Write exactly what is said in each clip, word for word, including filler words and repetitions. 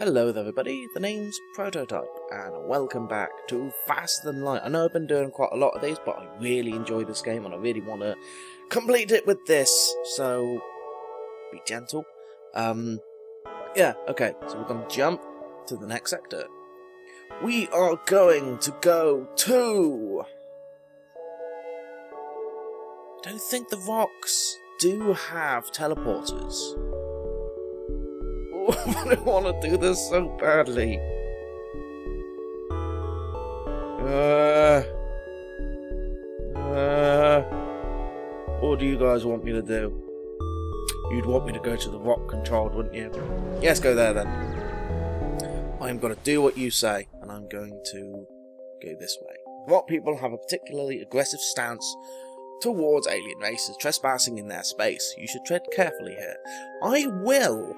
Hello there everybody, the name's Prototype, and welcome back to Faster Than Light. I know I've been doing quite a lot of these, but I really enjoy this game and I really want to complete it with this, so be gentle. Um, yeah, okay, so we're going to jump to the next sector. We are going to go to... I don't think the rocks do have teleporters. I don't want to do this so badly. Uh, uh, what do you guys want me to do? You'd want me to go to the rock controlled, wouldn't you? Yes, go there then. I'm going to do what you say, and I'm going to go this way. Rock people have a particularly aggressive stance towards alien races trespassing in their space. You should tread carefully here. I will.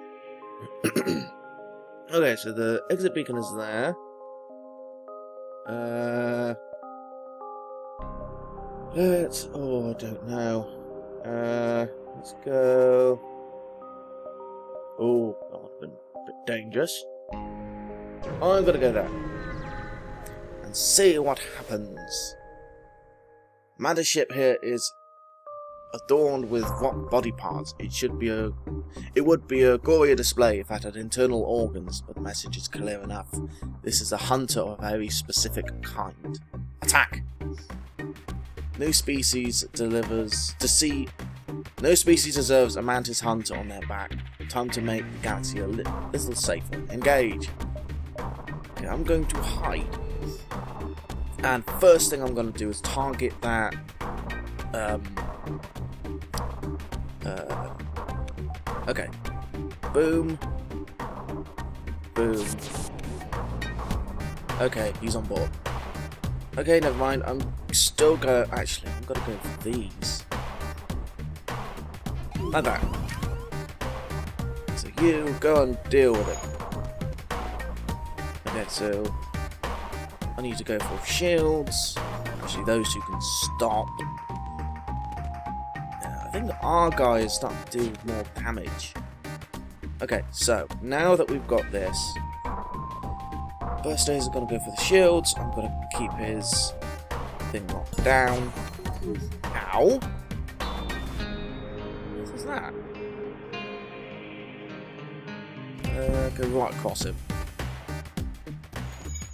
Okay, so the exit beacon is there. Uh, let's. Oh, I don't know. Uh, let's go. Oh, that would have been a bit dangerous. I'm gonna go there and see what happens. Mantis ship here is adorned with rock body parts. It should be a, it would be a gorier display if it had internal organs, but the message is clear enough. This is a hunter of a very specific kind. Attack! No species delivers to see. No species deserves a mantis hunter on their back. Time to make the galaxy a li little safer. Engage. Okay, I'm going to hide, and first thing I'm going to do is target that. Um, Uh, okay. Boom. Boom. Okay, he's on board. Okay, never mind. I'm still gonna. Actually, I'm gonna go for these. Like that. So you go and deal with it. Okay, so I need to go for shields. Actually, those two can stop. I think our guy is starting to do more damage. Okay, so now that we've got this, first days are going to go for the shields. I'm going to keep his thing locked down. Ow! What is that? Uh, go right across him.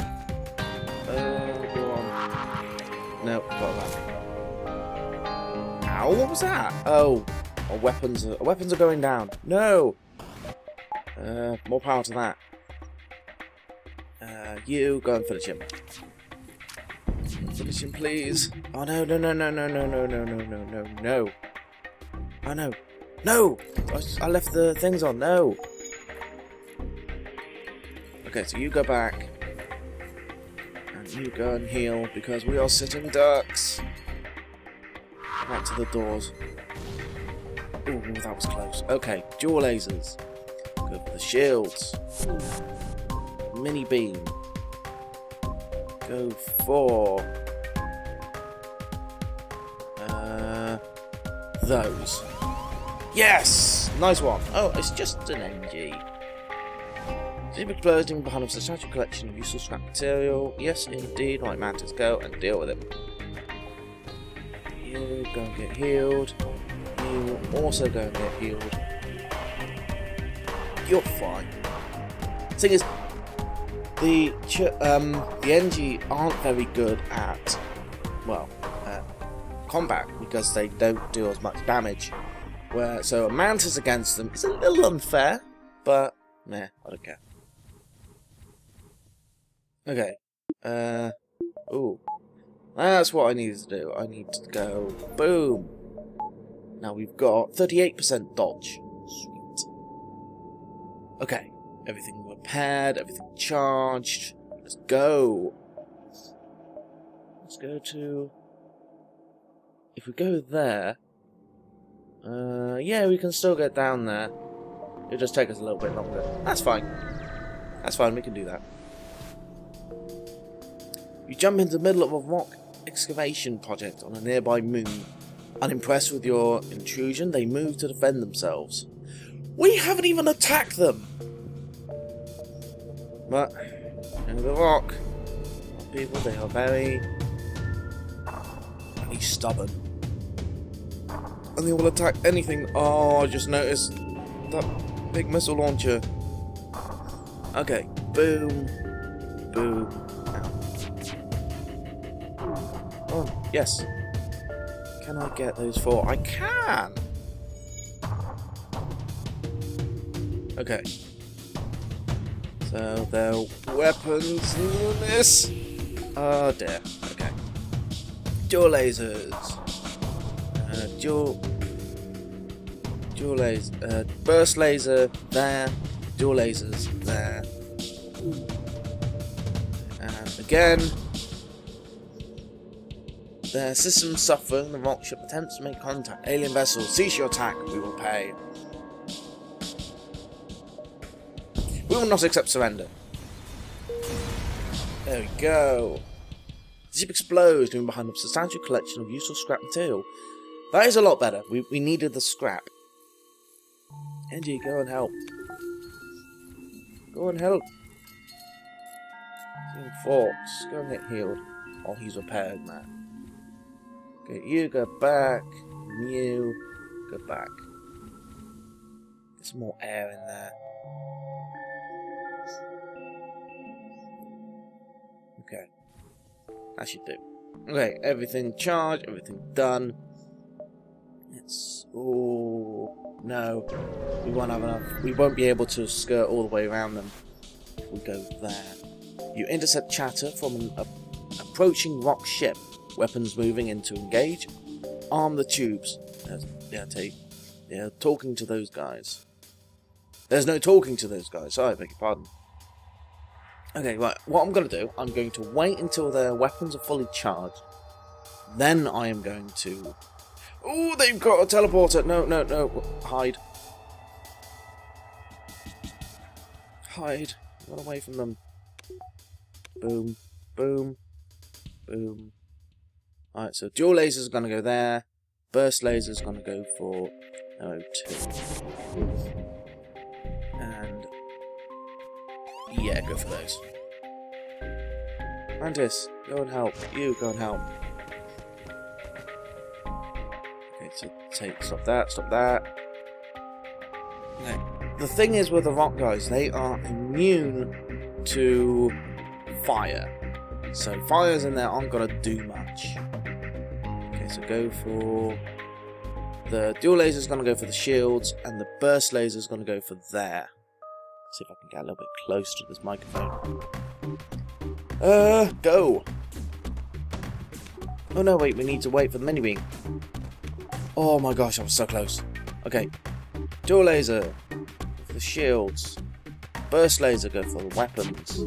Uh, go on. Nope, got that. Ow, what was that? Oh, our weapons, are, our weapons are going down. No! Uh, more power to that. Uh, you, go and finish him. Finish him, please. Oh, no, no, no, no, no, no, no, no, no, no, no, no. Oh, no. No! I, I left the things on. No! Okay, so you go back. And you go and heal, because we are sitting ducks. Back to the doors. Ooh, that was close. Okay, dual lasers. Go for the shields. Mini beam. Go for... Uh, those. Yes! Nice one. Oh, it's just an N G. Deep explosion behind a substantial collection of useless scrap material. Yes, indeed. Right, Mantis, go and deal with it. Go and get healed. You also go and get healed. You're fine. Thing is, the um the N G aren't very good at well at combat because they don't do as much damage. Where so a Mantis against them is a little unfair, but nah, I don't care. Okay. Uh. Ooh. That's what I needed to do. I need to go boom. Now we've got thirty-eight percent dodge. Sweet. Okay, everything repaired, everything charged. Let's go. Let's go to. If we go there, uh, yeah, we can still get down there. It'll just take us a little bit longer. That's fine. That's fine. We can do that. You jump into the middle of a rock excavation project on a nearby moon. Unimpressed with your intrusion, they move to defend themselves. We haven't even attacked them! But in the rock people, they are very, very stubborn, and they will attack anything. Oh, I just noticed that big missile launcher. Okay, boom, boom. Ow. Oh yes. Can I get those four? I can. Okay. So their weapons in this are there. Okay. Dual lasers. Uh, dual. Dual laser. Uh, burst laser there. Dual lasers there. And again. Their system suffering. The rock ship attempts to make contact. Alien vessel, cease your attack. We will pay. We will not accept surrender. There we go. The ship explodes, leaving behind a substantial collection of useful scrap material. That is a lot better. We, we needed the scrap. Engi, go and help. Go and help. Team Forks, go and get healed while he's repaired, man. Okay, you go back. You go back. Get some more air in there. Okay, that should do. Okay, everything charged, everything done. It's oh no, we won't have enough. We won't be able to skirt all the way around them. If we go there. You intercept chatter from an a, approaching rock ship. Weapons moving in to engage. Arm the tubes. Yeah, take. Yeah, talking to those guys. There's no talking to those guys. Sorry, I beg your pardon. Okay, right, what I'm going to do, I'm going to wait until their weapons are fully charged. Then I am going to... Oh, they've got a teleporter! No, no, no, hide. Hide. Run away from them. Boom, boom, boom. Alright, so dual laser's going to go there. Burst laser's going to go for... Oh, two. And... Yeah, go for those. Mantis, go and help. You, go and help. Okay, so take, stop that, stop that. Okay. The thing is with the rock guys, they are immune to fire. So fires in there aren't gonna do much. Okay, so go for... The dual laser's gonna go for the shields, and the burst laser's gonna go for there. See if I can get a little bit close to this microphone. Uh, go! Oh no, wait, we need to wait for the mini-beam. Oh my gosh, I was so close. Okay, dual laser, for the shields. Burst laser, go for the weapons.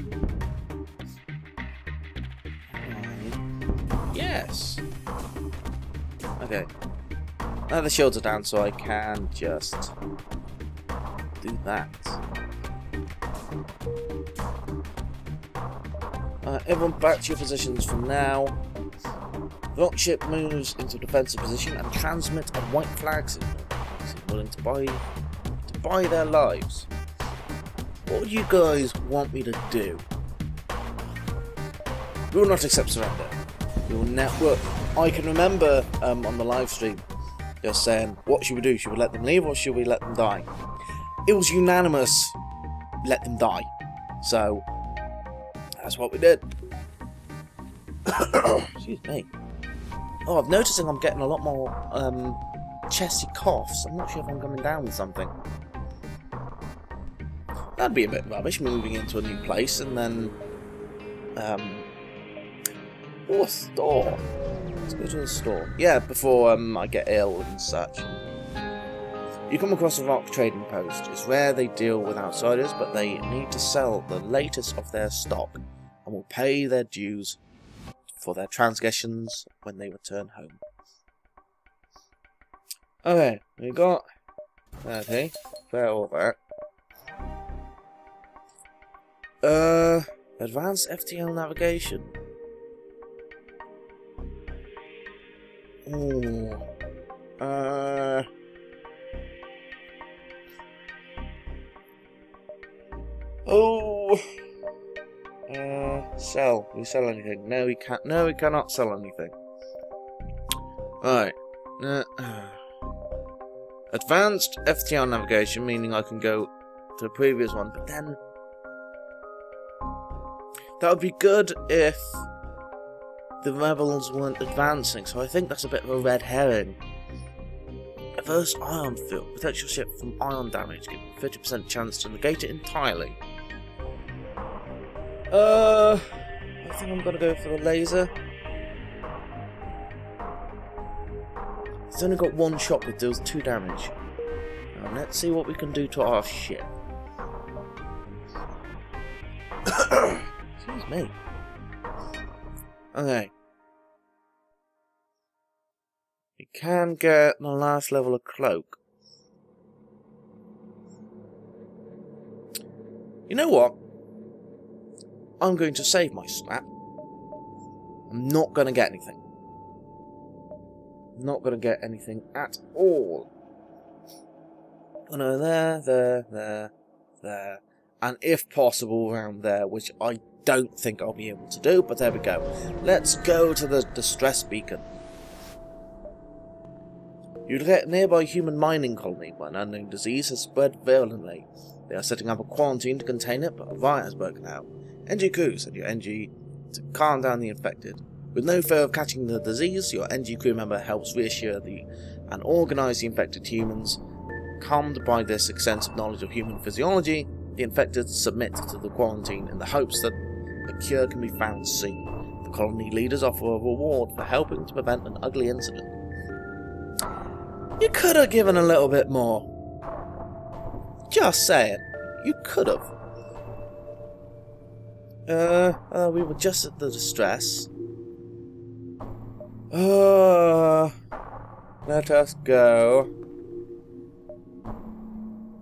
And yes! Okay. Now the shields are down, so I can just do that. Uh, everyone back to your positions for now. The rock ship moves into defensive position and transmits a white flag signal. Is it willing to buy, to buy their lives? What would you guys want me to do? We will not accept surrender. We will network. I can remember um, on the live stream just saying, what should we do? Should we let them leave or should we let them die? It was unanimous. Let them die. So that's what we did. Excuse me. Oh, I've noticing I'm getting a lot more um, chesty coughs. I'm not sure if I'm coming down with something. That'd be a bit rubbish, moving into a new place and then um, oh, a store. Let's go to the store. Yeah, before um, I get ill and such. You come across a rock trading post. It's rare they deal with outsiders, but they need to sell the latest of their stock and will pay their dues for their transgressions when they return home. Okay, we got thirty. Fair all that. Uh, advanced F T L navigation. Ooh. Uh... Oh, sell. Can we sell anything? No, we can't. No, we cannot sell anything. Alright. Uh, advanced F T L navigation, meaning I can go to the previous one, but then... that would be good if the rebels weren't advancing, so I think that's a bit of a red herring. First ion field. Protects your ship from ion damage. Give you a fifty percent chance to negate it entirely. Uh, I think I'm going to go for the laser. It's only got one shot but deals two damage. Now let's see what we can do to our ship. Excuse me. Okay. You can get my last level of cloak. You know what? I'm going to save my slap. I'm not going to get anything. I'm not going to get anything at all. Oh no, there, there, there, there. And if possible, around there, which I don't think I'll be able to do, but there we go. Let's go to the distress beacon. You detect a nearby human mining colony where an unknown disease has spread virulently. They are setting up a quarantine to contain it, but a riot has broken out. N G crew send your N G to calm down the infected. With no fear of catching the disease, your N G crew member helps reassure the and organise the infected humans. Calmed by this extensive knowledge of human physiology, the infected submit to the quarantine in the hopes that a cure can be found soon. The colony leaders offer a reward for helping to prevent an ugly incident. You could have given a little bit more. Just say it. You could have. Uh, uh, we were just at the distress. Uh, let us go.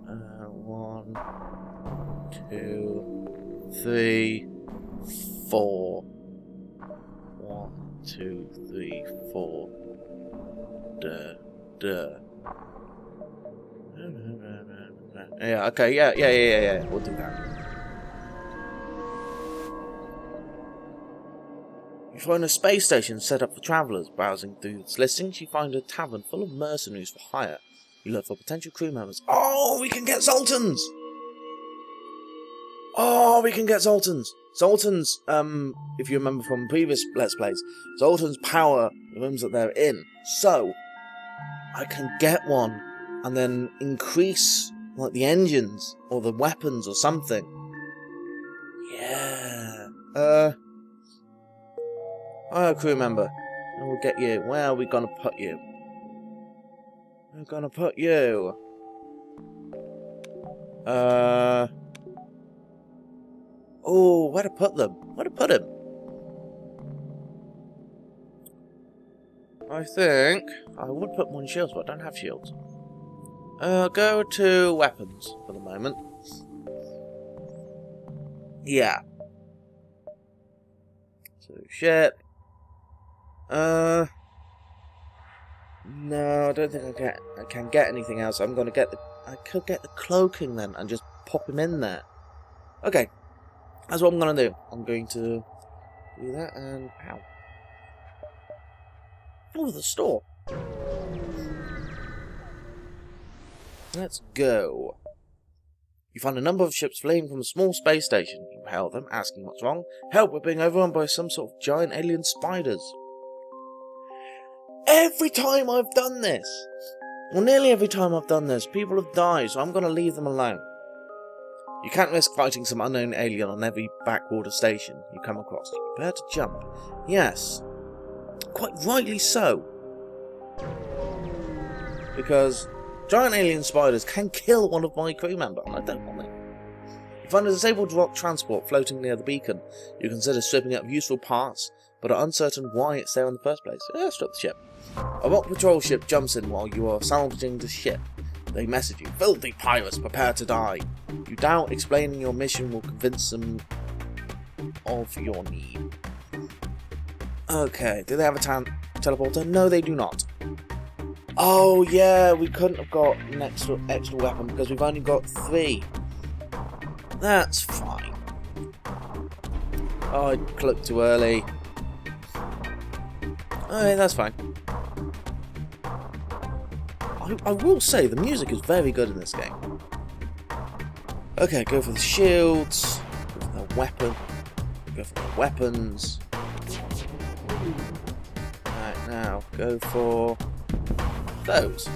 Uh, one, two, three, four. One, two, three, four. Duh. Duh. Yeah, okay, yeah, yeah, yeah, yeah, yeah, we'll do that. You find a space station set up for travellers. Browsing through its listings, you find a tavern full of mercenaries for hire. You look for potential crew members. Oh, we can get Zoltans! Oh, we can get Zoltans! Zoltan's, um, if you remember from previous Let's Plays, Zoltan's power the rooms that they're in. So... I can get one, and then increase, like, the engines, or the weapons, or something. Yeah. Uh. Oh, crew member. We'll get you. Where are we gonna put you? We're gonna put you. Uh. Oh, where to put them? Where to put him? I think I would put one shield, but I don't have shields. Uh, go to weapons for the moment. Yeah. So ship. Uh. No, I don't think I can. I can get anything else. I'm gonna get the. I could get the cloaking then, and just pop him in there. Okay, that's what I'm gonna do. I'm going to do that and ow. Oh, the store. Let's go. You find a number of ships fleeing from a small space station. You hail them, asking what's wrong. Help, we're being overrun by some sort of giant alien spiders. Every time I've done this, well, nearly every time I've done this, people have died, so I'm going to leave them alone. You can't risk fighting some unknown alien on every backwater station you come across. Prepare to jump. Yes. Quite rightly so, because giant alien spiders can kill one of my crew members, and I don't want it. You find a disabled rock transport floating near the beacon. You consider stripping it of useful parts, but are uncertain why it's there in the first place. Yeah, strip the ship. A rock patrol ship jumps in while you are salvaging the ship. They message you, filthy pirates, prepare to die. You doubt explaining your mission will convince them of your need. Okay, do they have a teleporter? No, they do not. Oh, yeah, we couldn't have got an extra, extra weapon because we've only got three. That's fine. Oh, I clucked too early. Oh, yeah, that's fine. I, I will say the music is very good in this game. Okay, go for the shields. Go for the weapon. Go for the weapons. Right, now go for those.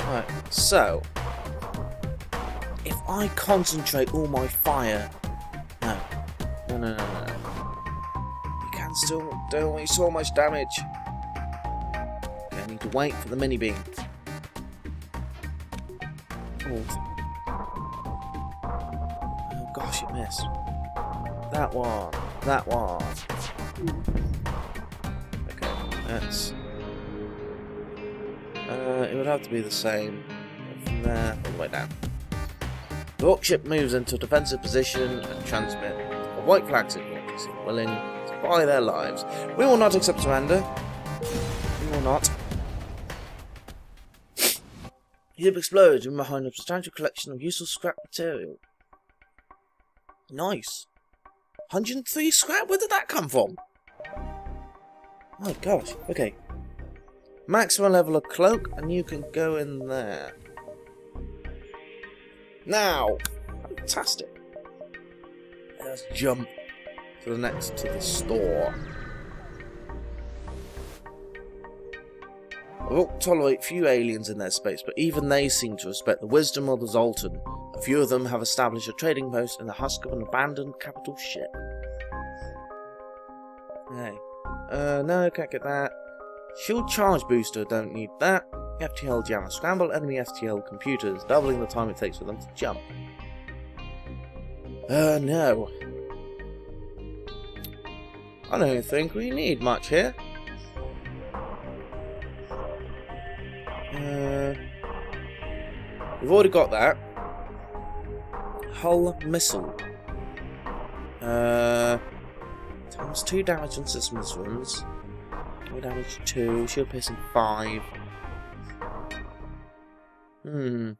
Right, so if I concentrate all my fire, no, no, no, no, no, you can still do only so much damage. Okay, I need to wait for the mini beam. Oh, oh gosh, it missed. That one, that one. Okay, that's. Uh, it would have to be the same from there all the way down. The warship moves into a defensive position and transmit a white flag signal, willing to buy their lives. We will not accept surrender. We will not. The ship explodes from behind a substantial collection of useful scrap material. Nice. one hundred and three scrap? Where did that come from? Oh gosh. Okay. Maximum level of cloak, and you can go in there. Now, fantastic. Let's jump to the next, to the store. I won't tolerate few aliens in their space, but even they seem to respect the wisdom of the Zoltan. A few of them have established a trading post in the husk of an abandoned capital ship. Hey, uh, no, can't get that. Shield charge booster, don't need that. F T L jammer, scramble enemy F T L computers, doubling the time it takes for them to jump. Uh, no. I don't think we need much here. Uh, we've already got that. Hull missile. Uh, times two damage on system missiles. Damage two, shield piercing five. Hmm.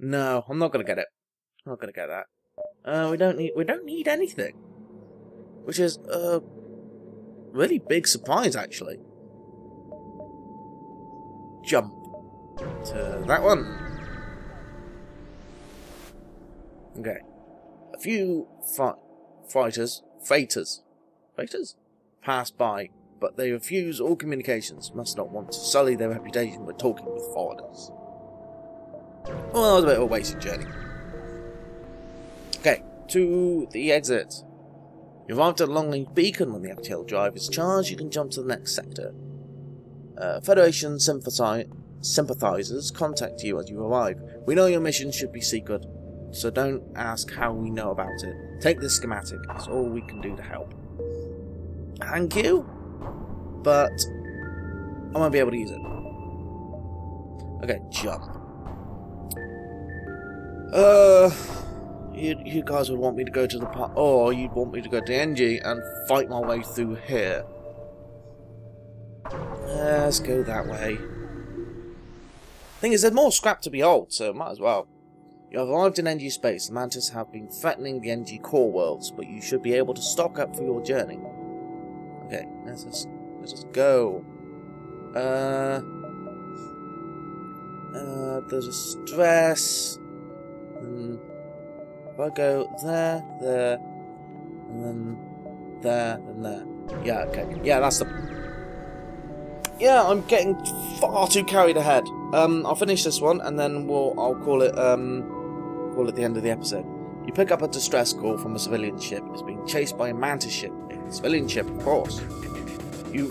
No, I'm not gonna get it. I'm not gonna get that. Uh, we don't need. We don't need anything, which is a really big surprise, actually. Jump to that one. Okay, a few fi fighters, fighters, fighters. pass by, but they refuse all communications, must not want to sully their reputation by talking with foreigners. Well, that was a bit of a wasted journey. Okay, to the exit. You arrived at Longleaf Beacon when the F T L drive is charged, you can jump to the next sector. Uh, Federation sympathiz sympathizers contact you as you arrive. We know your mission should be secret, so don't ask how we know about it. Take this schematic, it's all we can do to help. Thank you, but I won't be able to use it. Okay, jump. Uh, you, you guys would want me to go to the park, or you'd want me to go to Engi and fight my way through here. Uh, let's go that way. Thing is, there's more scrap to be old, so might as well. You have arrived in Engi space. The Mantis have been threatening the Engi core worlds, but you should be able to stock up for your journey. Okay, let's just, let's just go. Uh, uh, there's a stress. And if I go there, there, and then there, and there. Yeah, okay. Yeah, that's the... Yeah, I'm getting far too carried ahead. Um, I'll finish this one, and then we'll, I'll call it, um, call it the end of the episode. You pick up a distress call from a civilian ship. It's being chased by a Mantis ship. Civilian ship, of course. You,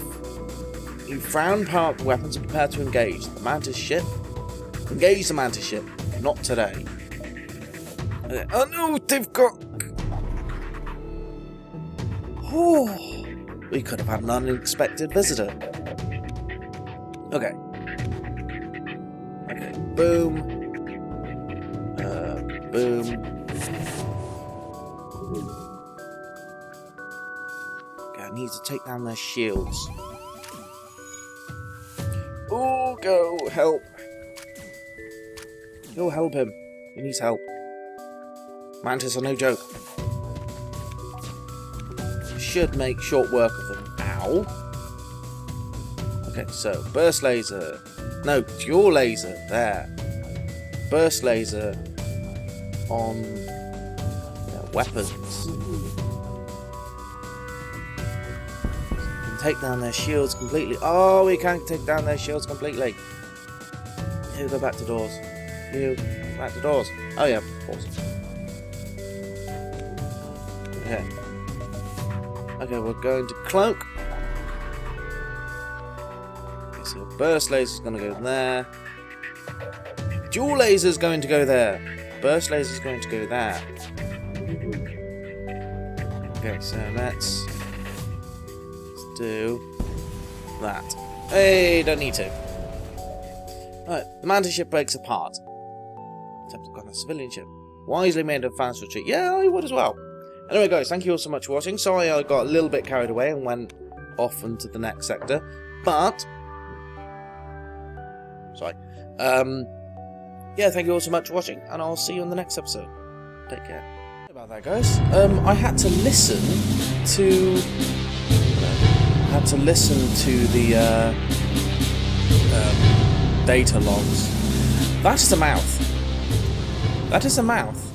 you frown, power up the weapons and prepare to engage the Mantis ship. Engage the Mantis ship. Not today. Uh, oh no, they've got... Oh, we could have had an unexpected visitor. Okay. Okay, boom. Uh, boom. Need to take down their shields. Oh, go help! Go help him. He needs help. Mantis are no joke. should make short work of them. Ow. Okay, so burst laser. No, dual laser. There. Burst laser on their weapons. Can take down their shields completely. Oh, we can't take down their shields completely. You go back to doors. You go back to doors. Oh yeah, pause. Okay. Okay, we're going to cloak. Okay, so burst laser's going to go there. Dual laser's going to go there. Burst laser's going to go there. Okay, so let's, let's do that. Hey, don't need to. Alright, the Mantis ship breaks apart. Except I've got a civilian ship. Wisely made a fast retreat. Yeah, I would as well. Anyway guys, thank you all so much for watching. Sorry I got a little bit carried away and went off into the next sector, but... Sorry. Um, yeah, thank you all so much for watching, and I'll see you in the next episode. Take care. Sorry about that guys. Um, I had to listen to... I had to listen to the uh, um, data logs. That is a mouth. That is a mouth.